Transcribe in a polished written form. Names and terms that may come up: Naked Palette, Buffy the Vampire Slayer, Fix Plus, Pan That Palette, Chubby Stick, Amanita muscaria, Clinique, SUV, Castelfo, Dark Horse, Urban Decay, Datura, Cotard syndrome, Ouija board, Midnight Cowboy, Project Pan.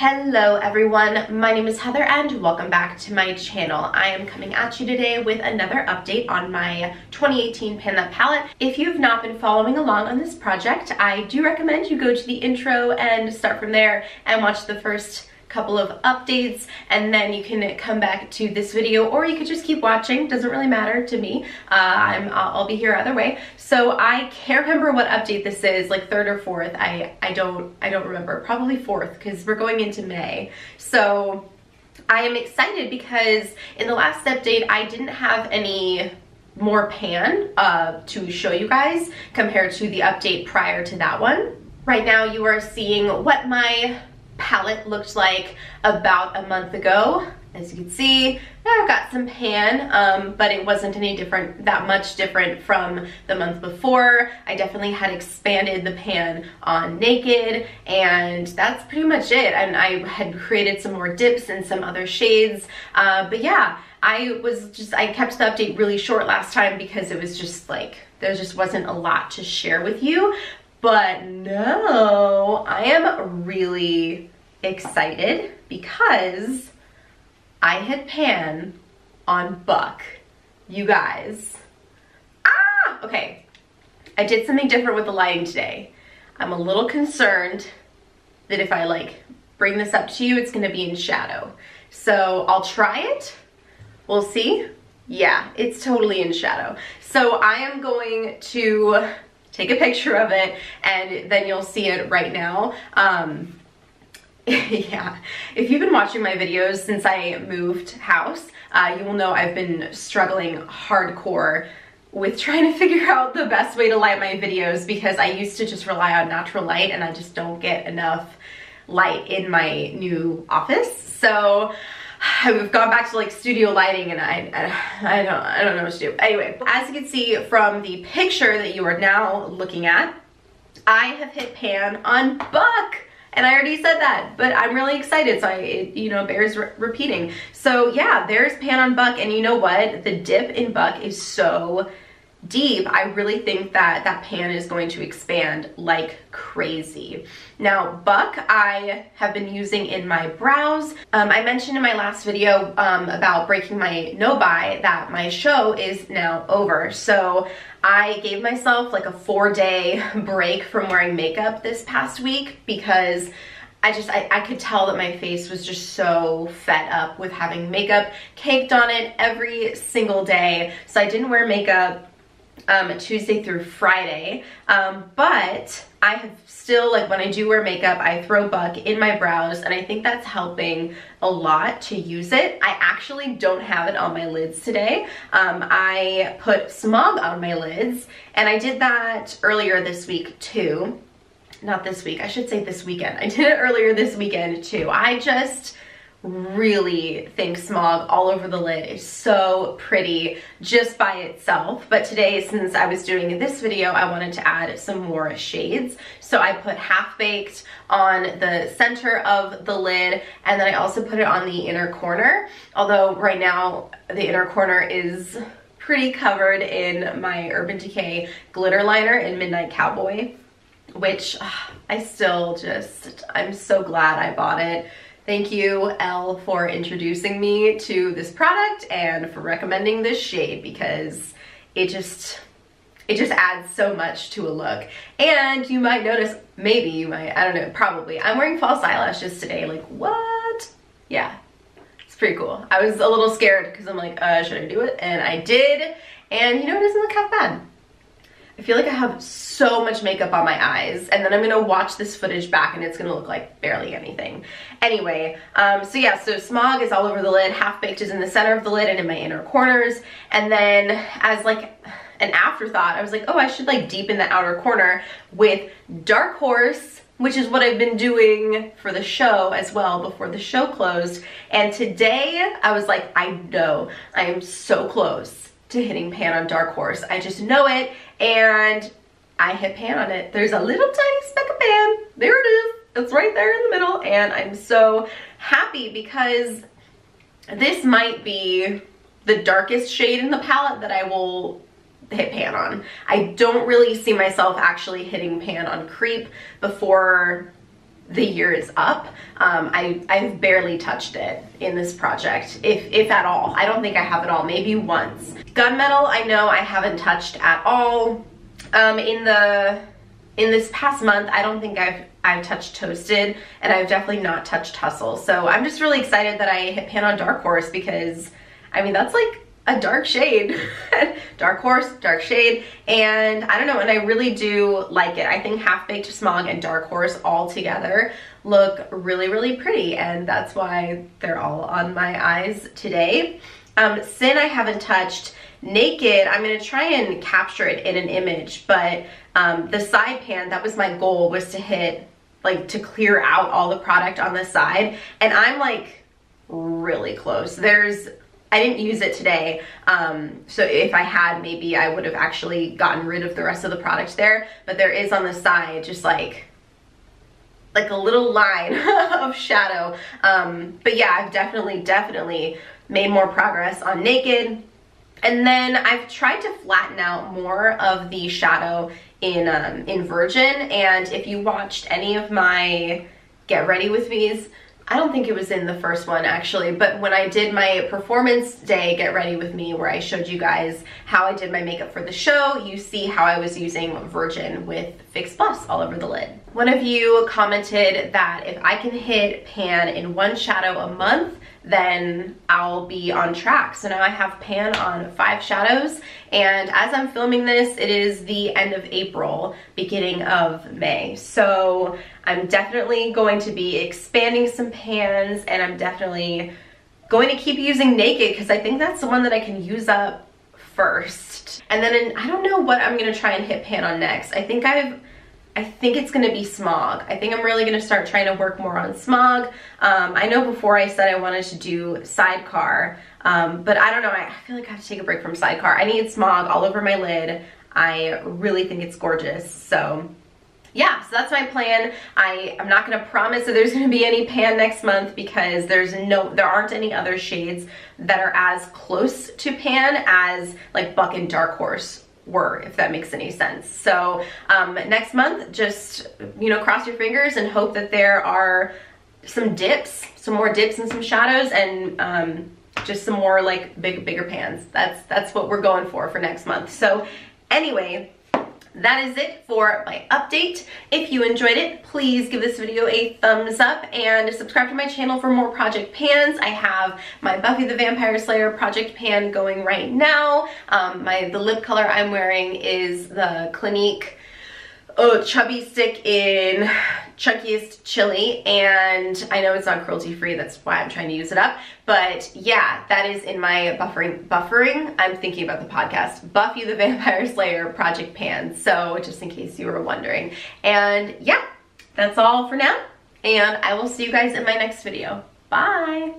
Hello everyone, my name is Heather and welcome back to my channel. I am coming at you today with another update on my 2018 Pan That Palette. If you've not been following along on this project, I do recommend you go to the intro and start from there and watch the first couple of updates, and then you can come back to this video, or you could just keep watching. Doesn't really matter to me. I'll be here either way. So I can't remember what update this is, like third or fourth. I don't remember. Probably fourth, because we're going into May. So I am excited because in the last update I didn't have any more pan to show you guys compared to the update prior to that one. Right now you are seeing what my palette looked like about a month ago. As you can see, I've got some pan, but it wasn't any different, that much different from the month before. I definitely had expanded the pan on Naked, and that's pretty much it. And I had created some more dips and some other shades, but yeah, I kept the update really short last time because it was just like, there just wasn't a lot to share with you. But no, I am really excited because I hit pan on Buck, you guys. Ah, okay. I did something different with the lighting today. I'm a little concerned that if I like bring this up to you, it's gonna be in shadow. So I'll try it, we'll see. Yeah, it's totally in shadow. So I am going to take a picture of it and then you'll see it right now. Yeah, if you've been watching my videos since I moved house, you will know I've been struggling hardcore with trying to figure out the best way to light my videos because I used to just rely on natural light and I just don't get enough light in my new office. So I've gone back to like studio lighting and I don't know what to do. Anyway, as you can see from the picture that you are now looking at, I have hit pan on Buck, and I already said that, but I'm really excited, so it, you know, bears repeating. So yeah, there's pan on Buck, and you know what? The dip in Buck is so deep. I really think that that pan is going to expand like crazy. Now Buck I have been using in my brows. I mentioned in my last video about breaking my no-buy that my show is now over. So I gave myself like a 4-day break from wearing makeup this past week because I could tell that my face was just so fed up with having makeup caked on it every single day. So I didn't wear makeup Tuesday through Friday, but I have still, like when I do wear makeup, I throw Buck in my brows, and I think that's helping a lot to use it. I actually don't have it on my lids today. I put smog on my lids, and I did that earlier this week too. Not this week, I should say this weekend. I did it earlier this weekend too. I just really think smog all over the lid is so pretty just by itself, but today, since I was doing this video, I wanted to add some more shades. So I put Half Baked on the center of the lid, and then I also put it on the inner corner, although right now the inner corner is pretty covered in my Urban Decay glitter liner in Midnight Cowboy, which I still just, I'm so glad I bought it. Thank you, Elle, for introducing me to this product and for recommending this shade because it just adds so much to a look. And you might notice, maybe you might, I don't know, probably, I'm wearing false eyelashes today, like what? Yeah, it's pretty cool. I was a little scared because I'm like, should I do it? And I did, and you know, it doesn't look half bad. I feel like I have so much makeup on my eyes, and then I'm gonna watch this footage back and it's gonna look like barely anything. Anyway, so yeah, so smog is all over the lid, Half Baked is in the center of the lid and in my inner corners, and then as like an afterthought, I was like, oh, I should like deepen the outer corner with Dark Horse, which is what I've been doing for the show as well before the show closed, and today I was like, I know, I am so close to hitting pan on Dark Horse. I just know it, and I hit pan on it. There's a little tiny speck of pan. There it is. It's right there in the middle, and I'm so happy because this might be the darkest shade in the palette that I will hit pan on. I don't really see myself actually hitting pan on Creep before the year is up. I've barely touched it in this project, if at all. I don't think I have it all, maybe once. Gunmetal, I know I haven't touched at all. In this past month, I don't think I've touched Toasted, and I've definitely not touched Hustle. So I'm just really excited that I hit pan on Dark Horse, because I mean, that's like a dark shade. Dark Horse, dark shade, and I don't know, and I really do like it. I think Half-Baked Smog and Dark Horse all together look really, really pretty, and that's why they're all on my eyes today. Sin I haven't touched. Naked, I'm gonna try and capture it in an image, but the side pan, that was my goal, was to hit, like, to clear out all the product on the side, and I'm like really close. There's, I didn't use it today, so if I had, maybe I would have actually gotten rid of the rest of the product there, but there is on the side just like a little line of shadow. But yeah, I've definitely made more progress on Naked. And then I've tried to flatten out more of the shadow in Virgin, and if you watched any of my Get Ready With Me's, I don't think it was in the first one actually, but when I did my performance day Get Ready With Me, where I showed you guys how I did my makeup for the show, you see how I was using Virgin with Fix Plus all over the lid. One of you commented that if I can hit pan in one shadow a month, then I'll be on track. So now I have pan on 5 shadows, and as I'm filming this, it is the end of April, beginning of May. So I'm definitely going to be expanding some pans, and I'm definitely going to keep using Naked because I think that's the one that I can use up first. And then I don't know what I'm gonna try and hit pan on next. I think it's gonna be Smog. I think I'm really gonna start trying to work more on Smog. I know before I said I wanted to do Sidecar, but I don't know, I feel like I have to take a break from Sidecar. I need Smog all over my lid. I really think it's gorgeous, so yeah, so that's my plan. I'm not gonna promise that there's gonna be any pan next month because there aren't any other shades that are as close to pan as like Buck and Dark Horse were, if that makes any sense. So next month, just, you know, cross your fingers and hope that there are some dips, some more dips and some shadows, and just some more like bigger pans. That's what we're going for next month. So anyway, that is it for my update. If you enjoyed it, please give this video a thumbs up and subscribe to my channel for more project pans. I have my Buffy the Vampire Slayer project pan going right now. The lip color I'm wearing is the Clinique Chubby Stick in Chunkiest Chili, and I know it's not cruelty free, that's why I'm trying to use it up, but yeah, that is in my buffering, I'm thinking about the podcast, Buffy the Vampire Slayer project pan, so just in case you were wondering. And yeah, that's all for now, and I will see you guys in my next video. Bye!